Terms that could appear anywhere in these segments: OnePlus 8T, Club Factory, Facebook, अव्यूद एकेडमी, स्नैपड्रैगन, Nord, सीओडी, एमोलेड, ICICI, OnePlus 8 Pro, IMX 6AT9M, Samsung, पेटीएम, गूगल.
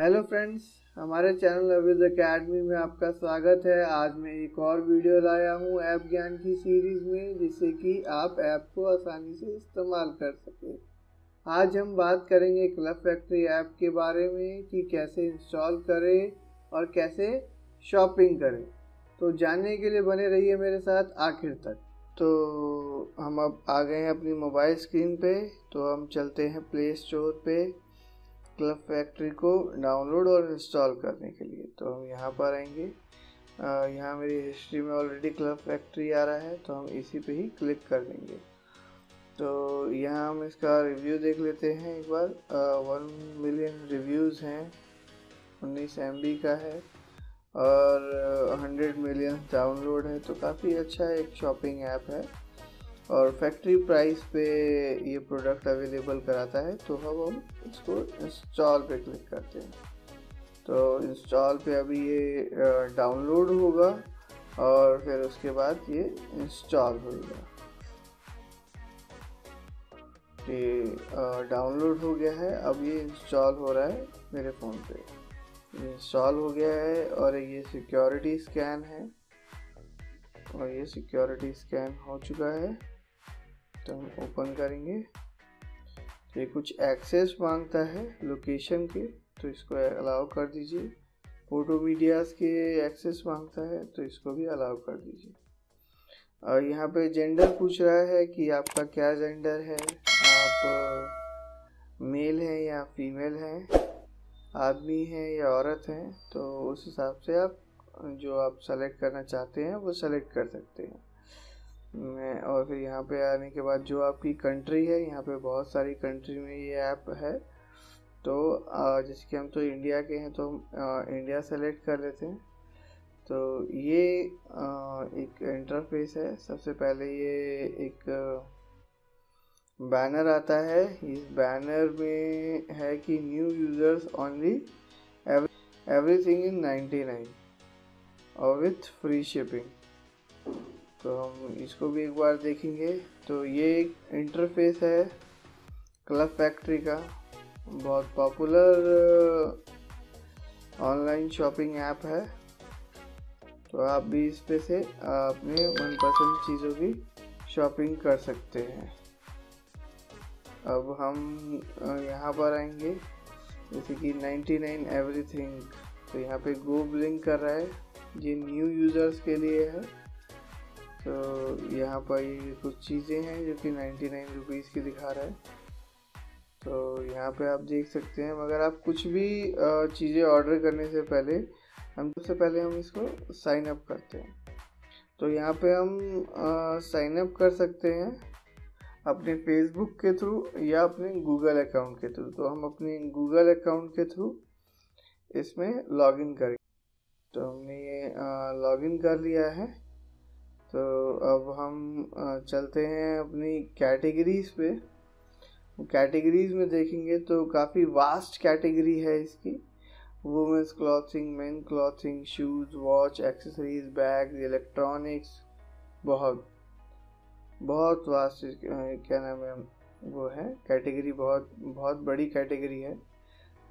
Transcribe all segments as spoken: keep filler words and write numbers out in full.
Hello friends, हमारे channel अव्यूद एकेडमी में आपका स्वागत है। आज मैं एक और वीडियो लाया हूँ ऐप ज्ञान की सीरीज़ में, जिससे कि आप ऐप को आसानी से इस्तेमाल कर सकें। आज हम बात करेंगे क्लब फैक्ट्री ऐप के बारे में कि कैसे इंस्टॉल करें और कैसे शॉपिंग करें। तो जानने के लिए बने रहिए मेरे साथ आखिर तक। तो हम अब आ गए हैं अपनी मोबाइल स्क्रीन पर, तो हम चलते हैं प्ले स्टोर पर क्लब फैक्ट्री को डाउनलोड और इंस्टॉल करने के लिए। तो हम यहाँ पर आएंगे, यहाँ मेरी हिस्ट्री में ऑलरेडी क्लब फैक्ट्री आ रहा है, तो हम इसी पे ही क्लिक कर देंगे। तो यहाँ हम इसका रिव्यू देख लेते हैं एक बार। वन मिलियन रिव्यूज़ हैं, उन्नीस एम बी का है और हंड्रेड मिलियन डाउनलोड है। तो काफ़ी अच्छा एक शॉपिंग ऐप है और फैक्ट्री प्राइस पे ये प्रोडक्ट अवेलेबल कराता है। तो अब हम इसको इंस्टॉल पे क्लिक करते हैं। तो इंस्टॉल पे अभी ये डाउनलोड होगा और फिर उसके बाद ये इंस्टॉल होगा। ये डाउनलोड हो गया है, अब ये इंस्टॉल हो रहा है मेरे फ़ोन पे। ये इंस्टॉल हो गया है और ये सिक्योरिटी स्कैन है और ये सिक्योरिटी स्कैन हो चुका है। तो हम ओपन करेंगे। तो ये कुछ एक्सेस मांगता है लोकेशन के, तो इसको अलाउ कर दीजिए। फोटो मीडियाज़ के एक्सेस मांगता है, तो इसको भी अलाउ कर दीजिए। और यहाँ पे जेंडर पूछ रहा है कि आपका क्या जेंडर है, आप मेल हैं या फीमेल हैं, आदमी हैं या औरत हैं। तो उस हिसाब से आप जो आप सेलेक्ट करना चाहते हैं वो सेलेक्ट कर सकते हैं। मैं और फिर यहाँ पे आने के बाद जो आपकी कंट्री है, यहाँ पे बहुत सारी कंट्री में ये ऐप है। तो जैसे कि हम तो इंडिया के हैं, तो हम इंडिया सेलेक्ट कर लेते हैं। तो ये एक इंटरफेस है। सबसे पहले ये एक बैनर आता है। इस बैनर में है कि new users only, everything in ninety nine और विथ फ्री शिपिंग। तो हम इसको भी एक बार देखेंगे। तो ये एक इंटरफेस है क्लब फैक्ट्री का, बहुत पॉपुलर ऑनलाइन शॉपिंग ऐप है। तो आप भी इस पे से अपने मनपसंद चीज़ों की शॉपिंग कर सकते हैं। अब हम यहाँ पर आएंगे, जैसे कि नाइन्टी नाइन एवरीथिंग। तो यहाँ पे गो ब्लिंक कर रहा है, ये न्यू यूज़र्स के लिए है। तो यहाँ पर ये कुछ चीज़ें हैं जो कि नाइन्टी नाइन रुपीज़ की दिखा रहा है। तो यहाँ पे आप देख सकते हैं। मगर आप कुछ भी चीज़ें ऑर्डर करने से पहले हम सबसे पहले हम इसको साइन अप करते हैं। तो यहाँ पे हम साइन अप कर सकते हैं अपने फेसबुक के थ्रू या अपने गूगल अकाउंट के थ्रू। तो हम अपने गूगल अकाउंट के थ्रू इसमें लॉग इन करेंगे। तो हमने ये लॉगिन कर लिया है। तो अब हम आ, चलते हैं अपनी कैटेगरीज़ पे। कैटेगरीज़ में देखेंगे तो काफ़ी वास्ट कैटेगरी है इसकी। Women's clothing, men clothing, shoes, watch, accessories, bags, electronics, बहुत बहुत वास्ट क्या नाम है वो है कैटेगरी। बहुत बहुत बड़ी कैटेगरी है।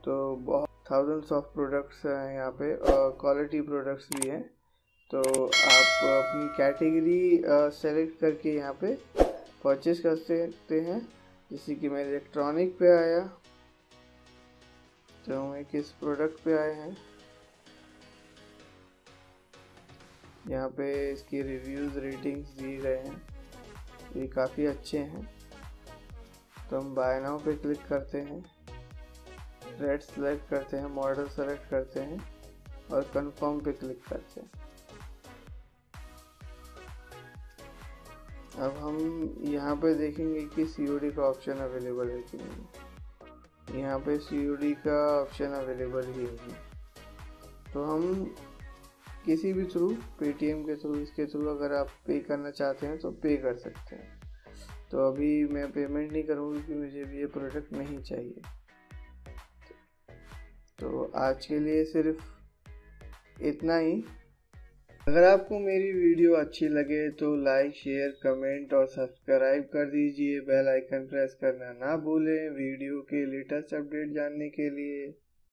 तो बहुत थाउजेंड्स ऑफ प्रोडक्ट्स हैं यहाँ पे और क्वालिटी प्रोडक्ट्स भी हैं। तो आप अपनी कैटेगरी सेलेक्ट करके यहाँ पे परचेस कर सकते हैं। जैसे कि मैं इलेक्ट्रॉनिक पे आया, तो मैं किस प्रोडक्ट पे आए हैं, यहाँ पे इसकी रिव्यूज़ रेटिंग्स दिए गए हैं, ये काफ़ी अच्छे हैं। तो हम बाय नाउ पे क्लिक करते हैं, रेड सेलेक्ट करते हैं, मॉडल सेलेक्ट करते हैं और कंफर्म पे क्लिक करते हैं। अब हम यहाँ पे देखेंगे कि सीओडी का ऑप्शन अवेलेबल है कि नहीं। यहाँ पे सीओडी का ऑप्शन अवेलेबल ही नहीं। तो हम किसी भी थ्रू, पेटीएम के थ्रू, इसके थ्रू अगर आप पे करना चाहते हैं तो पे कर सकते हैं। तो अभी मैं पेमेंट नहीं करूँगी क्योंकि मुझे भी ये प्रोडक्ट नहीं चाहिए। तो आज के लिए सिर्फ इतना ही। अगर आपको मेरी वीडियो अच्छी लगे तो लाइक, शेयर, कमेंट और सब्सक्राइब कर दीजिए। बेल आइकन प्रेस करना ना भूलें। वीडियो के लेटेस्ट अपडेट जानने के लिए